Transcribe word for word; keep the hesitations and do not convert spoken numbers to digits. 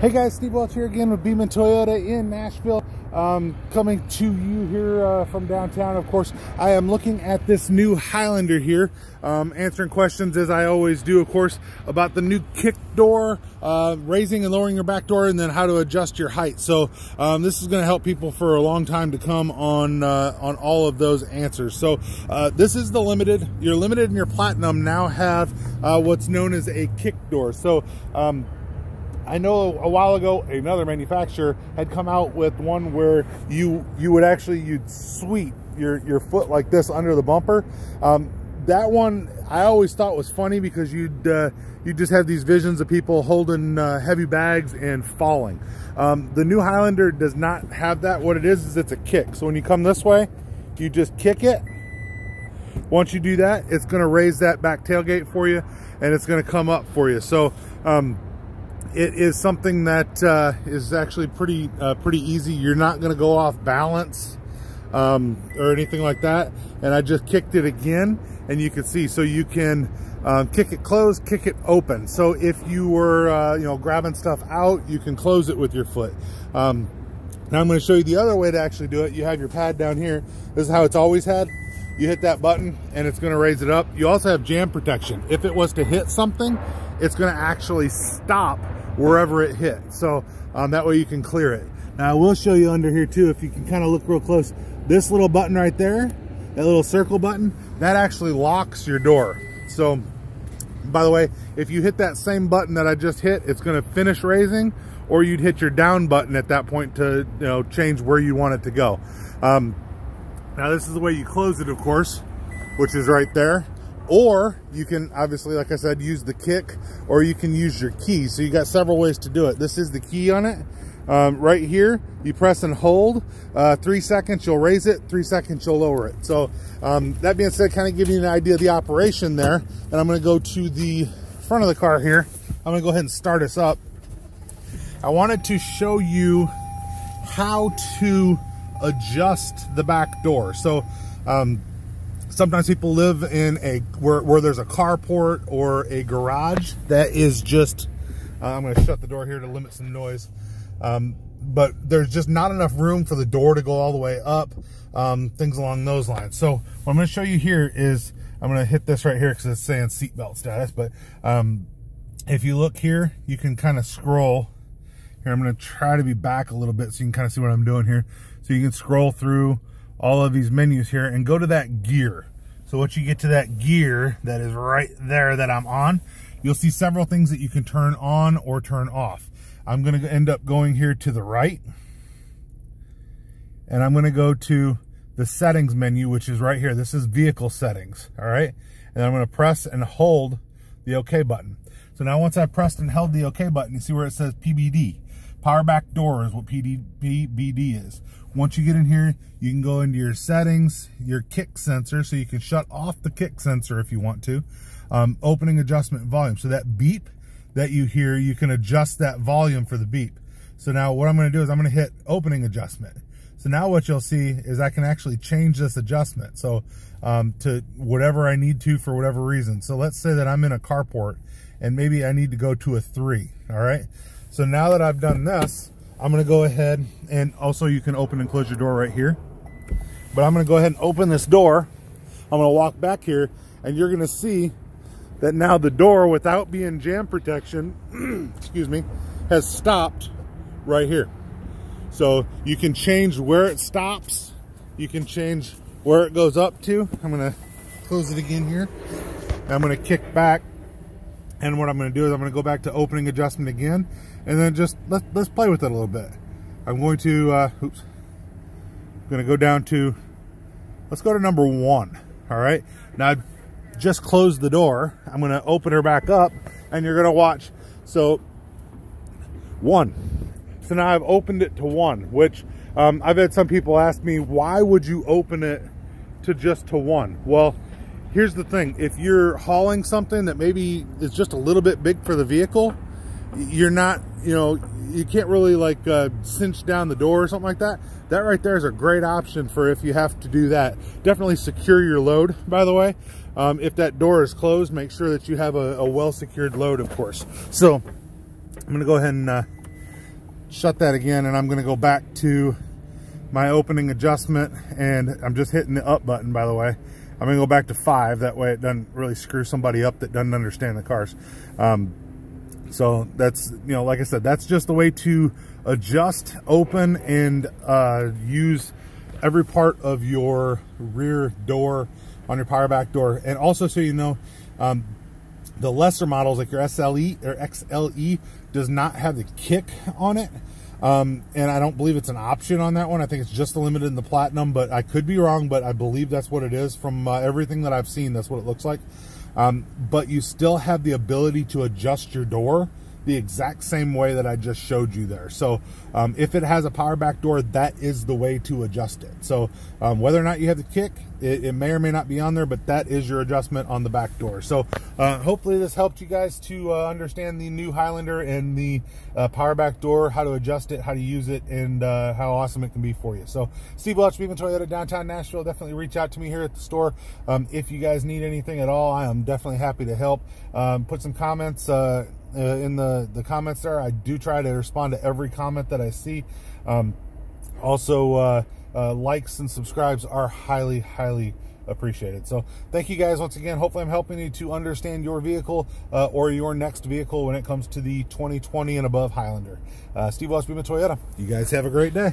Hey guys, Steve Welch here again with Beaman Toyota in Nashville. Um, coming to you here uh, from downtown, of course. I am looking at this new Highlander here, um, answering questions as I always do, of course, about the new kick door, uh, raising and lowering your back door, and then how to adjust your height. So um, this is going to help people for a long time to come on uh, on all of those answers. So uh, this is the limited. Your limited and your platinum now have uh, what's known as a kick door. So um, I know a while ago another manufacturer had come out with one where you you would actually you'd sweep your your foot like this under the bumper. Um, that one I always thought was funny because you'd uh, you just have these visions of people holding uh, heavy bags and falling. Um, the new Highlander does not have that. What it is is it's a kick. So when you come this way, you just kick it. Once you do that, it's going to raise that back tailgate for you, and it's going to come up for you. So. Um, It is something that uh, is actually pretty uh, pretty easy. You're not going to go off balance um, or anything like that. And I just kicked it again, and you can see. So you can um, kick it closed, kick it open. So if you were uh, you know grabbing stuff out, you can close it with your foot. Um, now I'm going to show you the other way to actually do it. You have your pad down here. This is how it's always had. You hit that button and it's going to raise it up. You also have jam protection. If it was to hit something, it's going to actually stop wherever it hit. So um, that way you can clear it. Now I will show you under here too, if you can kind of look real close, this little button right there, that little circle button, that actually locks your door. So by the way, if you hit that same button that I just hit, it's going to finish raising, or you'd hit your down button at that point to you know change where you want it to go. Um, Now this is the way you close it, of course, which is right there. Or you can obviously, like I said, use the kick, or you can use your key. So you got several ways to do it. This is the key on it. Um, right here, you press and hold. Uh, three seconds, you'll raise it. Three seconds, you'll lower it. So um, that being said, kind of giving you an idea of the operation there. And I'm gonna go to the front of the car here. I'm gonna go ahead and start us up. I wanted to show you how to adjust the back door. So um, sometimes people live in a where, where there's a carport or a garage that is just uh, I'm going to shut the door here to limit some noise, um, but there's just not enough room for the door to go all the way up, um, things along those lines. So what I'm going to show you here is I'm going to hit this right here because it's saying seatbelt status, but um, if you look here, you can kind of scroll here. I'm going to try to be back a little bit so you can kind of see what I'm doing here. So you can scroll through all of these menus here and go to that gear. So once you get to that gear that is right there that I'm on, you'll see several things that you can turn on or turn off. I'm going to end up going here to the right, and I'm going to go to the settings menu, which is right here. This is vehicle settings. All right. And I'm going to press and hold the OK button. So now once I pressed and held the OK button, you see where it says P B D. Power back door is what P B D is. Once you get in here, you can go into your settings, your kick sensor, so you can shut off the kick sensor if you want to. Um, opening adjustment volume. So that beep that you hear, you can adjust that volume for the beep. So now what I'm going to do is I'm going to hit opening adjustment. So now what you'll see is I can actually change this adjustment. So um, to whatever I need to for whatever reason. So let's say that I'm in a carport and maybe I need to go to a three. All right. So now that I've done this, I'm going to go ahead, and also you can open and close your door right here. But I'm going to go ahead and open this door. I'm going to walk back here, and you're going to see that now the door, without being jam protection, excuse me, has stopped right here. So you can change where it stops. You can change where it goes up to. I'm going to close it again here. I'm going to kick back. And what I'm going to do is I'm going to go back to opening adjustment again, and then just let's, let's play with it a little bit. I'm going to, uh, oops, I'm going to go down to, let's go to number one. All right. Now I've just closed the door. I'm going to open her back up, and you're going to watch. So one. So now I've opened it to one, which um, I've had some people ask me, why would you open it to just to one? Well, here's the thing. If you're hauling something that maybe is just a little bit big for the vehicle, you're not, you know, you can't really like uh, cinch down the door or something like that. That right there is a great option for if you have to do that. Definitely secure your load, by the way. Um, if that door is closed, make sure that you have a, a well-secured load, of course. So I'm going to go ahead and uh, shut that again, and I'm going to go back to my opening adjustment, and I'm just hitting the up button, by the way. I'm going to go back to five. That way it doesn't really screw somebody up that doesn't understand the cars. Um, so that's, you know, like I said, that's just the way to adjust, open, and uh, use every part of your rear door on your power back door. And also, so you know, um, the lesser models like your S L E or X L E does not have the kick on it. Um, and I don't believe it's an option on that one. I think it's just limited in the Platinum, but I could be wrong, but I believe that's what it is. From uh, everything that I've seen, that's what it looks like. Um, but you still have the ability to adjust your door the exact same way that I just showed you there. So um, if it has a power back door, that is the way to adjust it. So um, whether or not you have the kick, it, it may or may not be on there, but that is your adjustment on the back door. So uh, hopefully this helped you guys to uh, understand the new Highlander and the uh, power back door, how to adjust it, how to use it, and uh, how awesome it can be for you. So Steve Welch, Beaman Toyota, downtown Nashville. Definitely reach out to me here at the store. Um, if you guys need anything at all, I am definitely happy to help. Um, put some comments uh, Uh, in the the comments there. I do try to respond to every comment that I see. Um, also, uh, uh, likes and subscribes are highly, highly appreciated. So thank you guys once again. Hopefully I'm helping you to understand your vehicle uh, or your next vehicle when it comes to the twenty twenty and above Highlander. Uh, Steve Welch, Beaman Toyota. You guys have a great day.